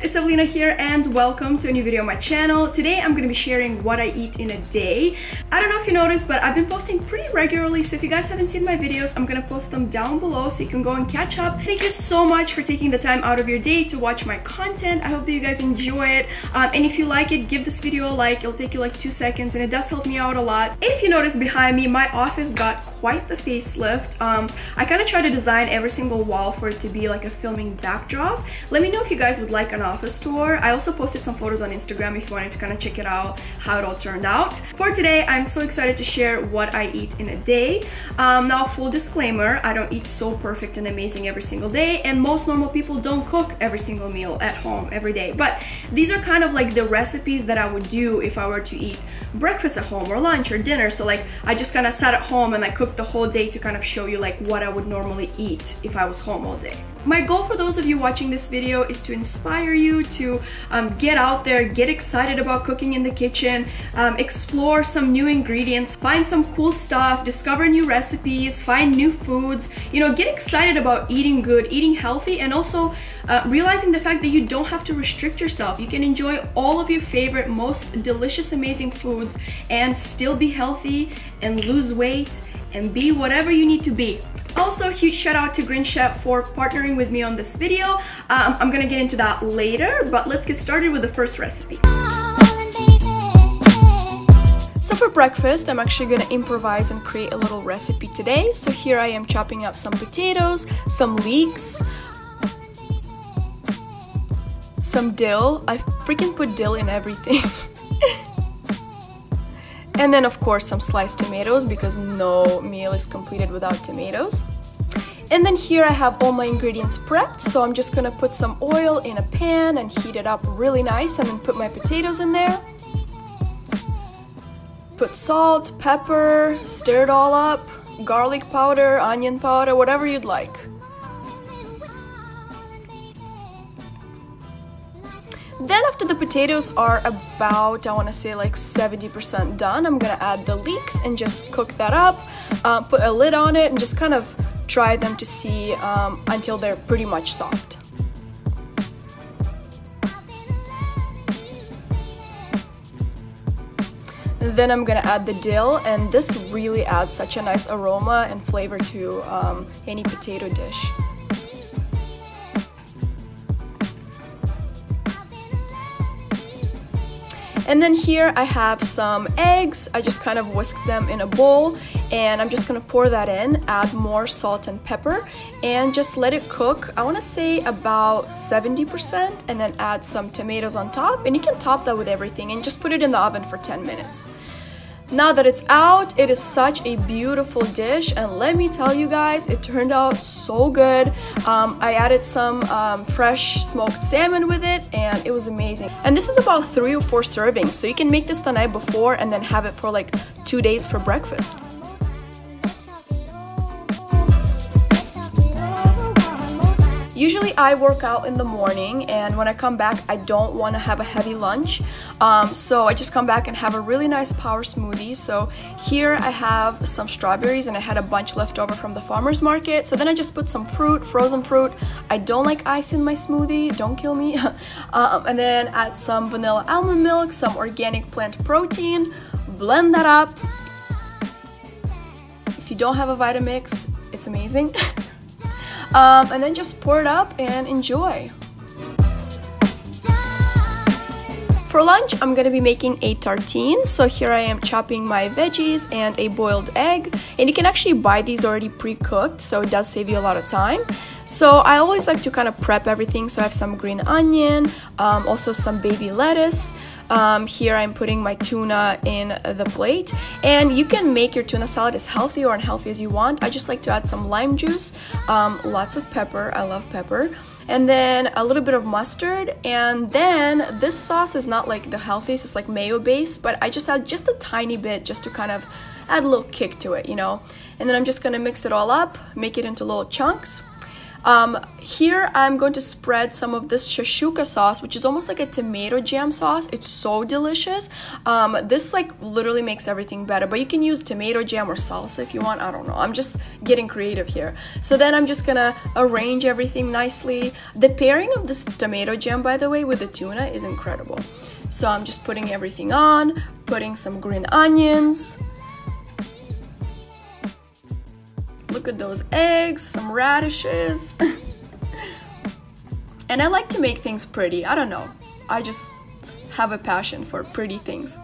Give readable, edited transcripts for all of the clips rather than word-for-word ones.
It's Evelina here and welcome to a new video on my channel. Today I'm gonna be sharing what I eat in a day. I don't know if you noticed, but I've been posting pretty regularly, so if you guys haven't seen my videos, I'm gonna post them down below so you can go and catch up. Thank you so much for taking the time out of your day to watch my content. I hope that you guys enjoy it. And if you like it, give this video a like. It'll take you like 2 seconds and it does help me out a lot. If you notice behind me, my office got quite the facelift. I kind of try to design every single wall for it to be like a filming backdrop. Let me know if you guys would like an office tour. I also posted some photos on Instagram if you wanted to kind of check it out, how it all turned out. For today, I'm so excited to share what I eat in a day. Now, full disclaimer, I don't eat so perfect and amazing every single day, and most normal people don't cook every single meal at home every day. But these are kind of like the recipes that I would do if I were to eat breakfast at home or lunch or dinner. So like, I just kind of sat at home and I cooked the whole day to kind of show you like what I would normally eat if I was home all day. My goal for those of you watching this video is to inspire you to get out there, get excited about cooking in the kitchen, explore some new ingredients, find some cool stuff, discover new recipes, find new foods, you know, get excited about eating good, eating healthy, and also realizing the fact that you don't have to restrict yourself. You can enjoy all of your favorite, most delicious, amazing foods and still be healthy and lose weight and be whatever you need to be. Also, huge shout out to Green Chef for partnering with me on this video. I'm gonna get into that later, but let's get started with the first recipe. So for breakfast, I'm actually gonna improvise and create a little recipe today. So here I am chopping up some potatoes, some leeks, some dill. I freaking put dill in everything. And then of course some sliced tomatoes, because no meal is completed without tomatoes. And then here I have all my ingredients prepped, so I'm just gonna put some oil in a pan and heat it up really nice, and then put my potatoes in there. Put salt, pepper, stir it all up, garlic powder, onion powder, whatever you'd like. Then after the potatoes are about, I want to say like 70% done, I'm going to add the leeks and just cook that up, put a lid on it and just kind of try them to see until they're pretty much soft. Then I'm going to add the dill, and this really adds such a nice aroma and flavor to any potato dish. And then here I have some eggs. I just kind of whisked them in a bowl, and I'm just gonna pour that in, add more salt and pepper, and just let it cook. I wanna say about 70%, and then add some tomatoes on top, and you can top that with everything, and just put it in the oven for 10 minutes. Now that it's out, it is such a beautiful dish, and let me tell you guys, it turned out so good. I added some fresh smoked salmon with it, and it was amazing. And this is about 3 or 4 servings, so you can make this the night before and then have it for like 2 days for breakfast. Usually I work out in the morning, and when I come back I don't want to have a heavy lunch, so I just come back and have a really nice power smoothie. So here I have some strawberries, and I had a bunch left over from the farmer's market, so then I just put some fruit, frozen fruit. I don't like ice in my smoothie, don't kill me. And then add some vanilla almond milk, some organic plant protein, blend that up. If you don't have a Vitamix, it's amazing. And then just pour it up and enjoy. For lunch, I'm gonna be making a tartine. So here I am chopping my veggies and a boiled egg. And you can actually buy these already pre-cooked, so it does save you a lot of time. So I always like to kind of prep everything. So I have some green onion, also some baby lettuce. Here I'm putting my tuna in the plate, and you can make your tuna salad as healthy or unhealthy as you want. I just like to add some lime juice, lots of pepper, I love pepper, and then a little bit of mustard. And then this sauce is not like the healthiest, it's like mayo based, but I just add just a tiny bit just to kind of add a little kick to it, you know. And then I'm just gonna mix it all up, make it into little chunks. Here I'm going to spread some of this shakshuka sauce, which is almost like a tomato jam sauce. It's so delicious. This like literally makes everything better, but you can use tomato jam or salsa if you want. I don't know, I'm just getting creative here. So then I'm just gonna arrange everything nicely. The pairing of this tomato jam, by the way, with the tuna is incredible. So I'm just putting everything on, putting some green onions. Look at those eggs, some radishes. And I like to make things pretty. I don't know, I just have a passion for pretty things.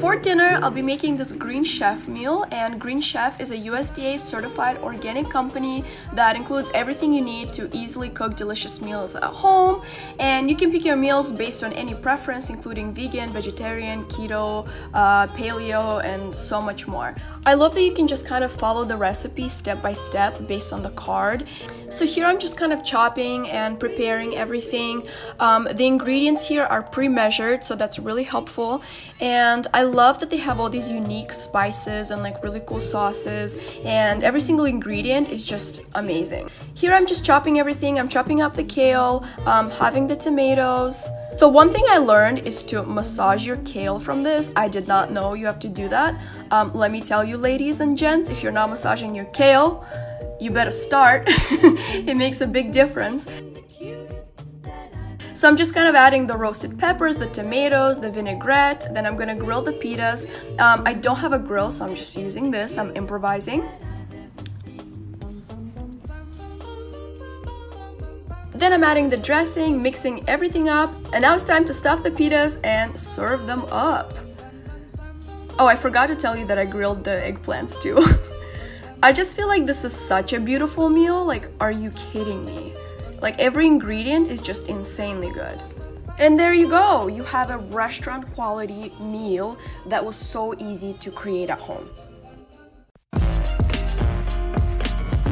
For dinner, I'll be making this Green Chef meal, and Green Chef is a USDA certified organic company that includes everything you need to easily cook delicious meals at home. And you can pick your meals based on any preference, including vegan, vegetarian, keto, paleo, and so much more. I love that you can just kind of follow the recipe step by step based on the card. So here I'm just kind of chopping and preparing everything. The ingredients here are pre-measured, so that's really helpful. And I love that they have all these unique spices and like really cool sauces, and every single ingredient is just amazing. Here I'm just chopping everything. I'm chopping up the kale, having the tomatoes. So one thing I learned is to massage your kale from this. I did not know you have to do that. Let me tell you, ladies and gents, if you're not massaging your kale, you better start. It makes a big difference. So I'm just kind of adding the roasted peppers, the tomatoes, the vinaigrette, then I'm gonna grill the pitas. I don't have a grill, so I'm just using this, I'm improvising. Then I'm adding the dressing, mixing everything up, and now it's time to stuff the pitas and serve them up. Oh, I forgot to tell you that I grilled the eggplants too. I just feel like this is such a beautiful meal, like are you kidding me? Like every ingredient is just insanely good. And there you go, you have a restaurant quality meal that was so easy to create at home.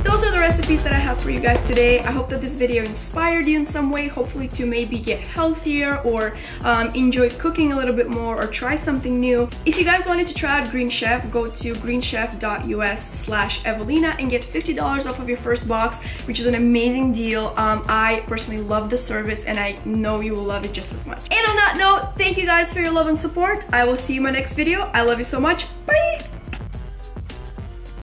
Those are the recipes that I have for you guys today. I hope that this video inspired you in some way, hopefully to maybe get healthier or enjoy cooking a little bit more or try something new. If you guys wanted to try out Green Chef, go to greenchef.us/Evelina and get $50 off of your first box, which is an amazing deal. I personally love the service and I know you will love it just as much. And on that note, thank you guys for your love and support. I will see you in my next video. I love you so much.